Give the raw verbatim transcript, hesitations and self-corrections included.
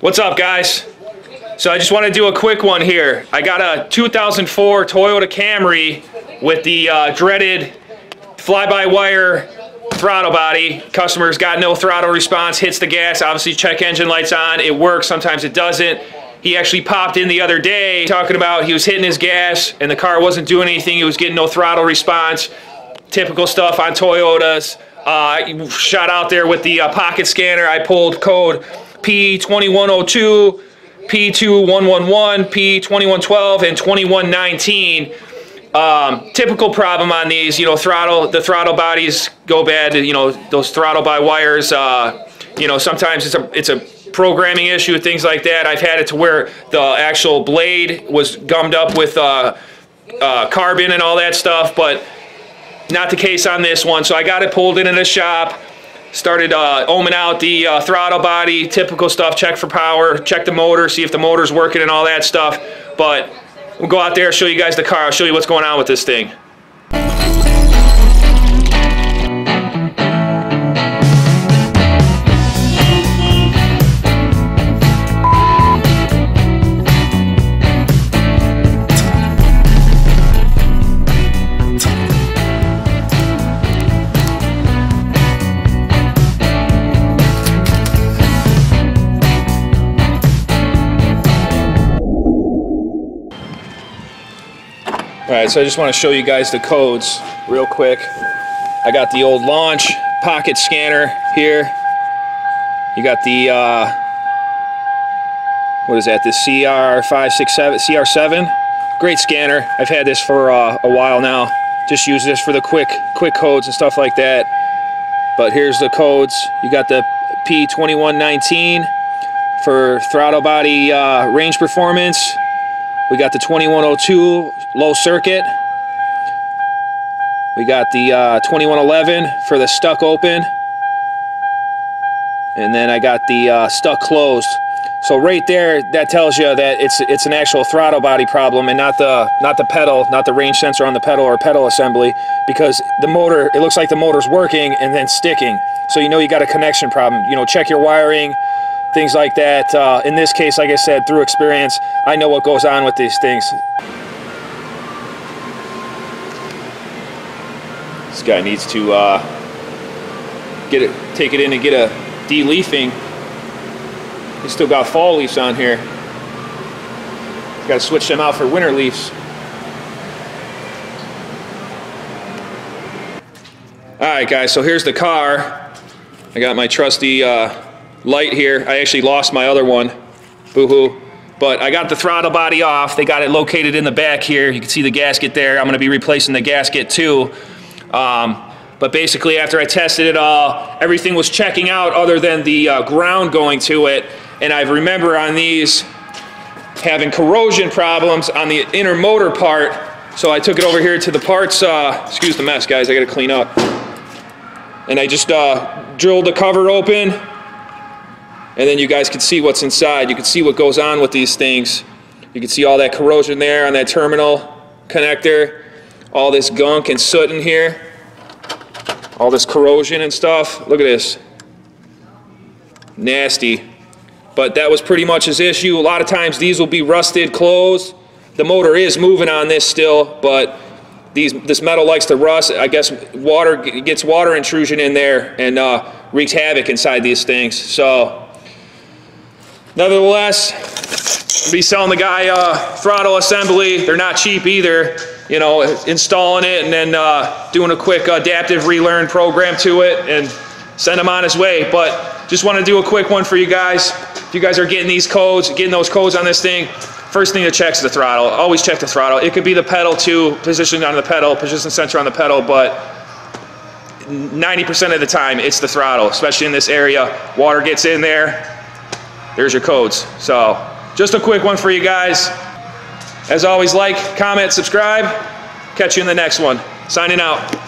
What's up, guys? So I just want to do a quick one here. I got a two thousand four Toyota Camry with the uh, dreaded fly-by-wire throttle body. Customer's got no throttle response, hits the gas, obviously check engine light's on, it works, sometimes it doesn't. He actually popped in the other day talking about he was hitting his gas and the car wasn't doing anything, he was getting no throttle response. Typical stuff on Toyotas. Uh, shot out there with the uh, pocket scanner. I pulled code P twenty-one oh two, P twenty-one eleven, P twenty-one twelve, and twenty-one nineteen. Um, typical problem on these, you know, throttle, the throttle bodies go bad, you know, those throttle by wires, uh, you know, sometimes it's a, it's a programming issue, things like that. I've had it to where the actual blade was gummed up with uh, uh, carbon and all that stuff, but not the case on this one. So I got it pulled into the shop, started uh, ohming out the uh, throttle body, typical stuff, check for power, check the motor, see if the motor's working and all that stuff, but we'll go out there, show you guys the car, I'll show you what's going on with this thing. Alright, so I just want to show you guys the codes real quick. I got the old Launch pocket scanner here. You got the, uh, what is that, the C R five six seven, C R seven? Great scanner. I've had this for uh, a while now. Just use this for the quick, quick codes and stuff like that. But here's the codes. You got the P twenty-one nineteen for throttle body uh, range performance. We got the twenty-one oh two low circuit. We got the uh, twenty-one eleven for the stuck open. And then I got the uh, stuck closed. So right there, that tells you that it's it's an actual throttle body problem and not the not the pedal, not the range sensor on the pedal or pedal assembly, because the motor, it looks like the motor's working and then sticking. So you know you got a connection problem. You know, check your wiring, things like that. Uh, in this case, like I said, through experience, I know what goes on with these things. This guy needs to uh, get it, take it in and get a de-leafing. He's still got fall leaves on here. Got to switch them out for winter leaves. All right, guys. So here's the car. I got my trusty Uh, light here. I actually lost my other one. Boo-hoo. But I got the throttle body off. They got it located in the back here. You can see the gasket there. I'm going to be replacing the gasket too. Um, but basically after I tested it all, everything was checking out other than the uh, ground going to it. And I remember on these having corrosion problems on the inner motor part. So I took it over here to the parts. Uh, excuse the mess, guys. I got to clean up. And I just uh, drilled the cover open. And then you guys can see what's inside. You can see what goes on with these things. You can see all that corrosion there on that terminal connector. All this gunk and soot in here. All this corrosion and stuff. Look at this. Nasty. But that was pretty much his issue. A lot of times these will be rusted closed. The motor is moving on this still, but these, this metal likes to rust. I guess water gets water intrusion in there and uh, wreaks havoc inside these things. So nevertheless, I'll be selling the guy uh, throttle assembly. They're not cheap either, you know, installing it and then uh, doing a quick adaptive relearn program to it and send him on his way. But just want to do a quick one for you guys. If you guys are getting these codes, getting those codes on this thing, first thing to check is the throttle. Always check the throttle. It could be the pedal too, position on the pedal, position sensor on the pedal, but ninety percent of the time it's the throttle, especially in this area. Water gets in there. There's your codes. So just a quick one for you guys. As always, like, comment, subscribe. Catch you in the next one. Signing out.